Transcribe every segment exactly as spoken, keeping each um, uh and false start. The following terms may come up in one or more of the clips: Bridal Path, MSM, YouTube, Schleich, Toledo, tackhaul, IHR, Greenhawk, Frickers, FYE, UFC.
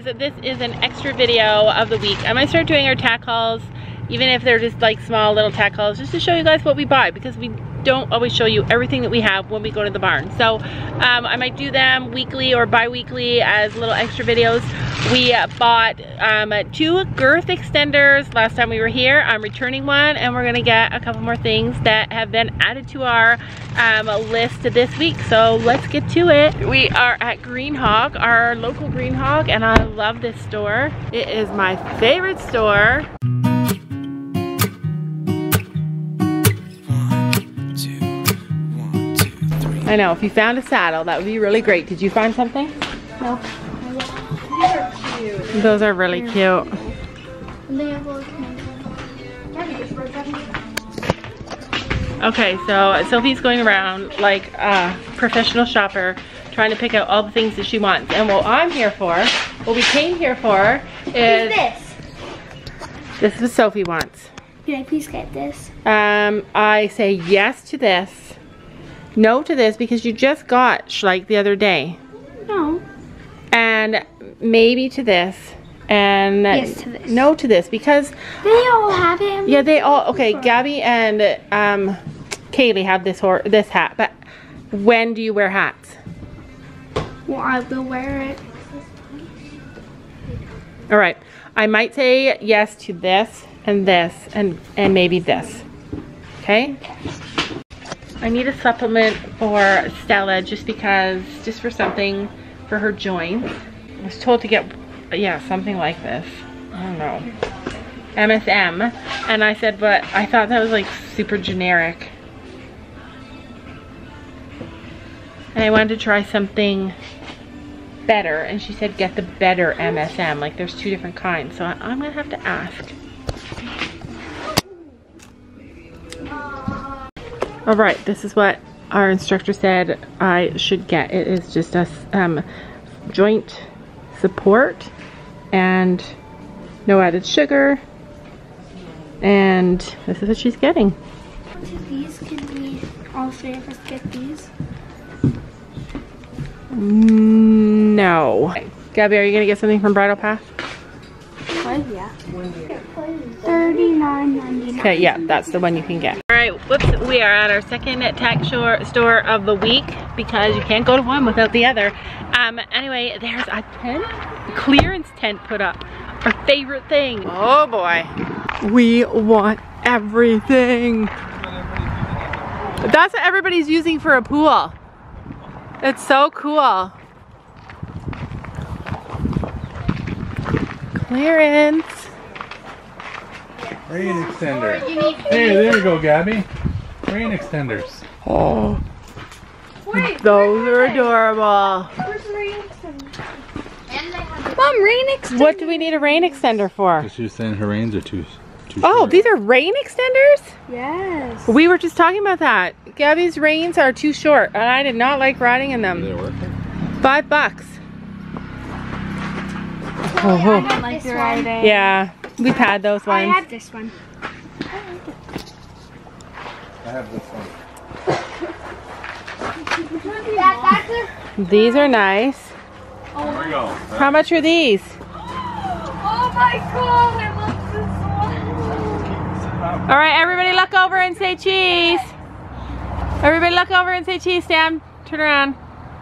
guys, this is an extra video of the week. I might start doing our tack hauls, even if they're just like small little tack hauls, just to show you guys what we buy, because we don't always show you everything that we have when we go to the barn. So um, I might do them weekly or bi-weekly as little extra videos. We bought um, two girth extenders last time we were here. I'm returning one, and we're gonna get a couple more things that have been added to our um, list this week. So let's get to it. We are at Greenhawk, our local Greenhawk, and I love this store. It is my favorite store. I know, if you found a saddle, that would be really great. Did you find something? No. Those are really cute. Okay, so Sophie's going around like a professional shopper, trying to pick out all the things that she wants. And what I'm here for, what we came here for is... this. This is what Sophie wants. Can I please get this? Um, I say yes to this. No to this, because you just got Schleich the other day. No. And maybe to this, and yes to this. No to this, because they all have it. Yeah, they all. Okay, Gabby and um, Kaylee have this or this hat. But when do you wear hats? Well, I will wear it. All right, I might say yes to this and this and and maybe this. Okay. I need a supplement for Stella, just because, just for something for her joints. I was told to get, yeah, something like this. I don't know. M S M. And I said, but I thought that was like super generic. And I wanted to try something better. And she said, get the better M S M. Like, there's two different kinds. So I'm gonna have to ask. All right, this is what our instructor said I should get. It is just a um, joint support and no added sugar. And this is what she's getting. These can be, all three of us get these? No. Gabby, are you gonna get something from Bridal Path? Oh, yeah. thirty-nine ninety-nine. Okay, yeah, that's the one you can get. All right, whoops, we are at our second tack store of the week, because you can't go to one without the other. Um, anyway, there's a tent, a clearance tent put up. Our favorite thing. Oh boy. We want everything. That's what everybody's using for a pool. It's so cool. Clearance. Rain extender. Hey, there you go, Gabby. Rain extenders. Oh. Wait, those are adorable. Where's the rain extender? Mom, rain extender. What do we need a rain extender for? Because she was saying her rains are too, too Oh, short. These are rain extenders? Yes. We were just talking about that. Gabby's rains are too short, and I did not like riding in them. Did they work? Five bucks. Oh, I had like this one. Yeah. We've had those ones. I have this one. I have this one. These are nice. Oh, there we go. How much are these? Oh my god, I love this one. All right, everybody look over and say cheese. Everybody look over and say cheese, Sam. Turn around.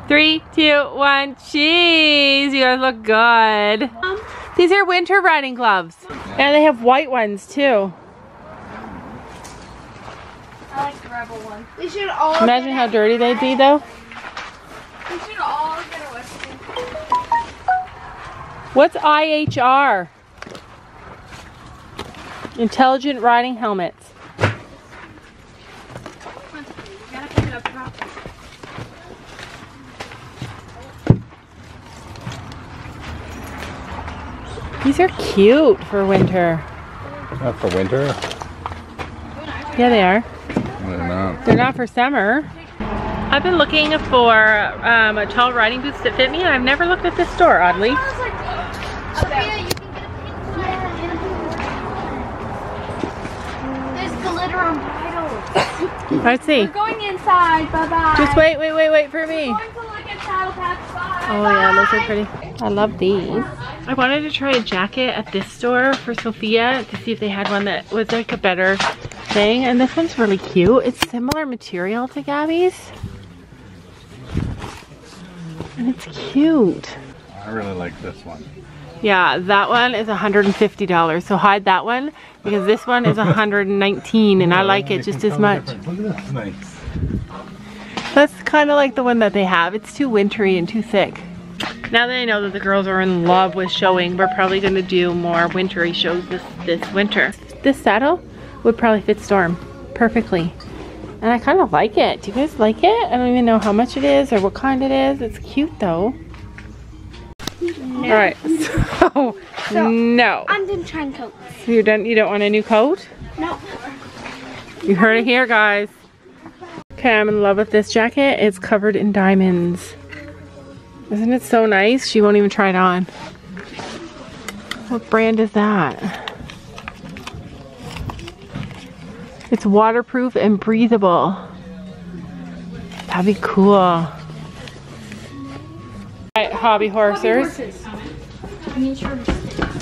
Three, two, one, cheese. You guys look good. Um, These are winter riding gloves. And they have white ones too. I like the rebel one. We should all imagine how dirty they'd be though. We should all get a Western. What's I H R? Intelligent riding helmets. These are cute for winter. Not for winter? Yeah, they are. No, they're not. They're not for summer. I've been looking for um, a tall riding boots that fit me, and I've never looked at this store, oddly. There's glitter on bridles. I see. We're going inside. Bye bye. Just wait, wait, wait, wait for me. We're going to look at saddle pack. Bye. Oh yeah, those are pretty. I love these. I wanted to try a jacket at this store for Sophia to see if they had one that was like a better thing. And this one's really cute. It's similar material to Gabby's. And it's cute. I really like this one. Yeah, that one is one hundred fifty dollars. So hide that one because this one is one hundred nineteen dollars and I like it just as much. Look at that, nice. That's kind of like the one that they have. It's too wintry and too thick. Now that I know that the girls are in love with showing, we're probably going to do more wintry shows this, this winter. This saddle would probably fit Storm perfectly. And I kind of like it. Do you guys like it? I don't even know how much it is or what kind it is. It's cute though. No. All right, so, so no. I'm done trying coats. So you don't, you don't want a new coat? No. You heard it here, guys. Okay, I'm in love with this jacket. It's covered in diamonds. Isn't it so nice? She won't even try it on. What brand is that? It's waterproof and breathable. That'd be cool. All right, hobby horsers.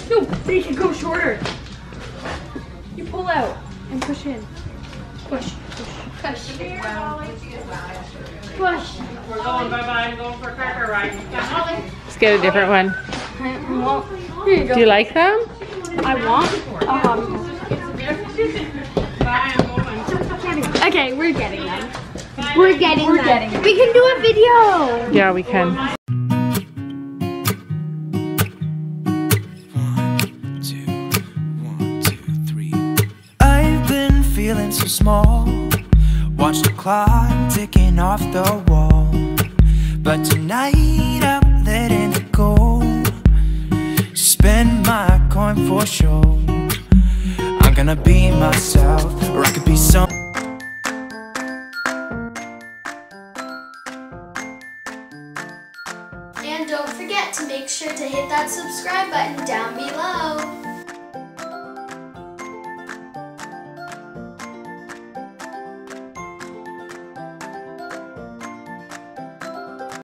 No, they should go shorter. You pull out and push in. Push. Push. Push. We're going bye bye. I'm going for a cracker ride. Let's get a different one. You do you like them? I want. Um, okay, we're getting them. We're getting we're them. Getting we can do a video. Yeah, we can. One, two, one, two, three. I've been feeling so small. Watch the clock ticking off the wall, but tonight I'm letting it go. Spend my coin for sure. I'm gonna be myself, or I could be some. And don't forget to make sure to hit that subscribe button